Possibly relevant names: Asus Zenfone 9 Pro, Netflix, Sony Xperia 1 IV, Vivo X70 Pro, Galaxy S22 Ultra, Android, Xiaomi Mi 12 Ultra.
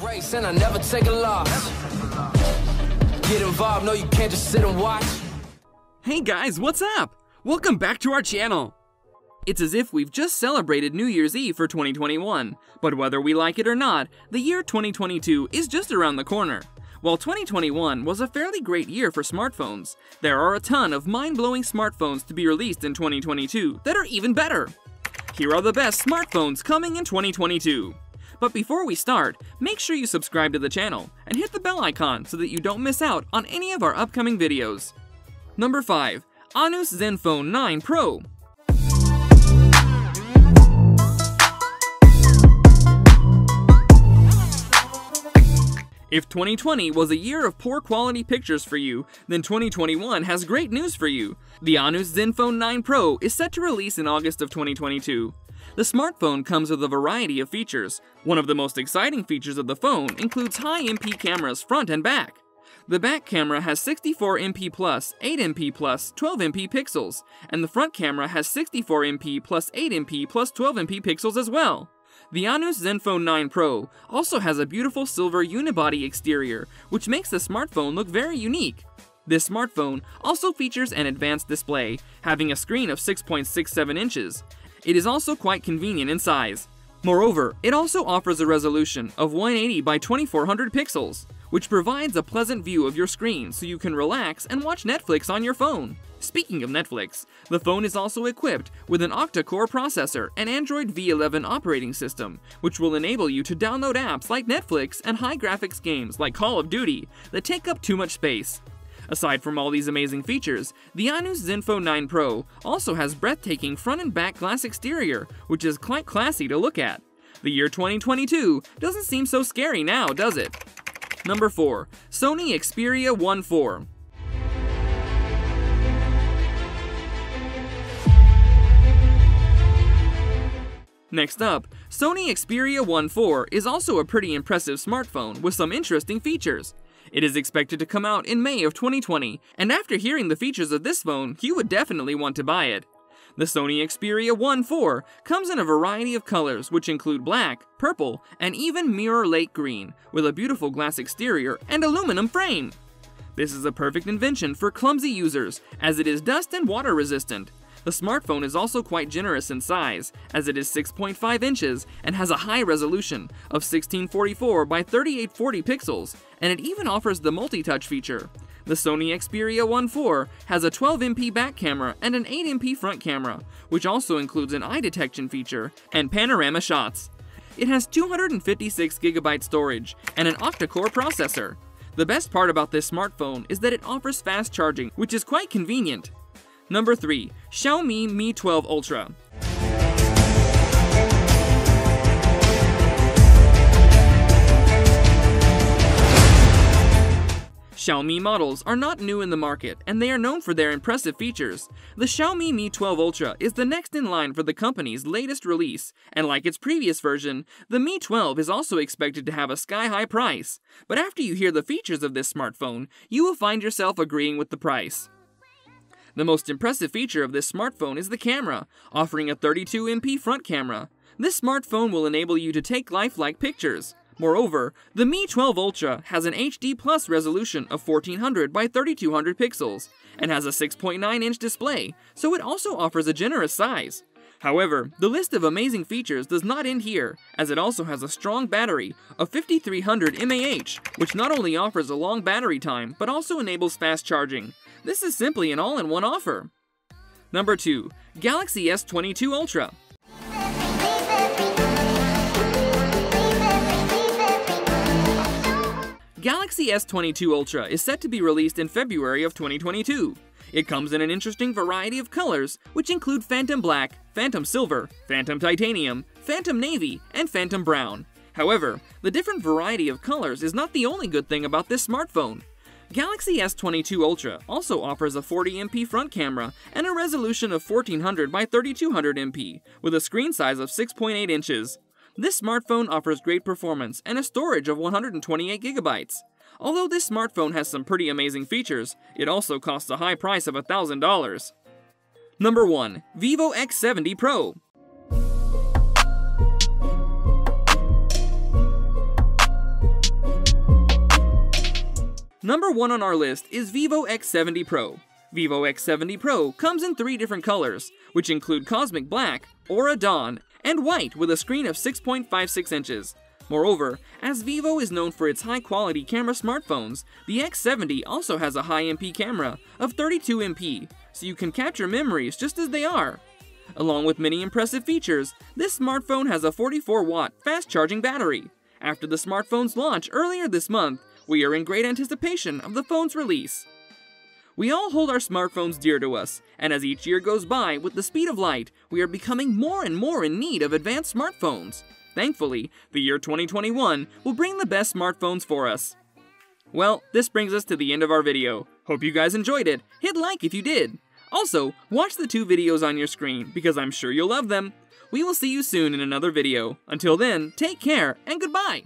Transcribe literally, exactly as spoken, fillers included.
race and I never take a loss. Get involved, no you can't just sit and watch. Hey guys, what's up? Welcome back to our channel. It's as if we've just celebrated New Year's Eve for twenty twenty-one, but whether we like it or not, the year twenty twenty-two is just around the corner. While twenty twenty-one was a fairly great year for smartphones, there are a ton of mind-blowing smartphones to be released in twenty twenty-two that are even better. Here are the best smartphones coming in twenty twenty-two. But before we start, make sure you subscribe to the channel and hit the bell icon so that you don't miss out on any of our upcoming videos. Number five. Asus Zenfone nine Pro. If twenty twenty was a year of poor quality pictures for you, then twenty twenty-one has great news for you. The Asus Zenfone nine Pro is set to release in August of twenty twenty-two. The smartphone comes with a variety of features. One of the most exciting features of the phone includes high M P cameras front and back. The back camera has sixty-four M P plus, eight M P plus, twelve M P pixels, and the front camera has sixty-four M P plus, eight M P plus, twelve M P pixels as well. The Asus Zenfone nine Pro also has a beautiful silver unibody exterior, which makes the smartphone look very unique. This smartphone also features an advanced display, having a screen of six point six seven inches. It is also quite convenient in size. Moreover, it also offers a resolution of one eighty by twenty-four hundred pixels, which provides a pleasant view of your screen so you can relax and watch Netflix on your phone. Speaking of Netflix, the phone is also equipped with an octa-core processor and Android V eleven operating system, which will enable you to download apps like Netflix and high-graphics games like Call of Duty that take up too much space. Aside from all these amazing features, the Asus Zenfone nine Pro also has breathtaking front and back glass exterior, which is quite classy to look at. The year twenty twenty-two doesn't seem so scary now, does it? Number four. Sony Xperia one four. Next up, Sony Xperia one four is also a pretty impressive smartphone with some interesting features. It is expected to come out in May of twenty twenty, and after hearing the features of this phone, you would definitely want to buy it. The Sony Xperia one four comes in a variety of colors, which include black, purple, and even mirror lake green, with a beautiful glass exterior and aluminum frame. This is a perfect invention for clumsy users, as it is dust and water resistant. The smartphone is also quite generous in size, as it is six point five inches and has a high resolution of sixteen forty-four by thirty-eight forty pixels, and it even offers the multi-touch feature. The Sony Xperia one four has a twelve M P back camera and an eight M P front camera, which also includes an eye detection feature and panorama shots. It has two hundred fifty-six gigabyte storage and an octa-core processor. The best part about this smartphone is that it offers fast charging, which is quite convenient. Number three. Xiaomi Mi twelve Ultra. Xiaomi models are not new in the market, and they are known for their impressive features. The Xiaomi Mi twelve Ultra is the next in line for the company's latest release, and like its previous version, the Mi twelve is also expected to have a sky-high price. But after you hear the features of this smartphone, you will find yourself agreeing with the price. The most impressive feature of this smartphone is the camera, offering a thirty-two M P front camera. This smartphone will enable you to take lifelike pictures. Moreover, the Mi twelve Ultra has an H D Plus resolution of fourteen hundred by thirty-two hundred pixels and has a six point nine inch display, so it also offers a generous size. However, the list of amazing features does not end here, as it also has a strong battery of fifty-three hundred milliamp hours, which not only offers a long battery time, but also enables fast charging. This is simply an all-in-one offer. Number two. Galaxy S twenty-two Ultra. Galaxy S twenty-two Ultra is set to be released in February of twenty twenty-two. It comes in an interesting variety of colors, which include Phantom Black, Phantom Silver, Phantom Titanium, Phantom Navy, and Phantom Brown. However, the different variety of colors is not the only good thing about this smartphone. Galaxy S twenty-two Ultra also offers a forty M P front camera and a resolution of fourteen hundred by thirty-two hundred M P, with a screen size of six point eight inches. This smartphone offers great performance and a storage of one hundred twenty-eight gigabytes. Although this smartphone has some pretty amazing features, it also costs a high price of one thousand dollars. Number one. Vivo X seventy Pro. Number one on our list is Vivo X seventy Pro. Vivo X seventy Pro comes in three different colors, which include Cosmic Black, Aura Dawn, and white with a screen of six point five six inches. Moreover, as Vivo is known for its high-quality camera smartphones, the X seventy also has a high M P camera of thirty-two M P, so you can capture memories just as they are. Along with many impressive features, this smartphone has a forty-four watt fast-charging battery. After the smartphone's launch earlier this month, we are in great anticipation of the phone's release. We all hold our smartphones dear to us, and as each year goes by with the speed of light, we are becoming more and more in need of advanced smartphones. Thankfully, the year twenty twenty-one will bring the best smartphones for us. Well, this brings us to the end of our video. Hope you guys enjoyed it. Hit like if you did. Also, watch the two videos on your screen because I'm sure you'll love them. We will see you soon in another video. Until then, take care and goodbye.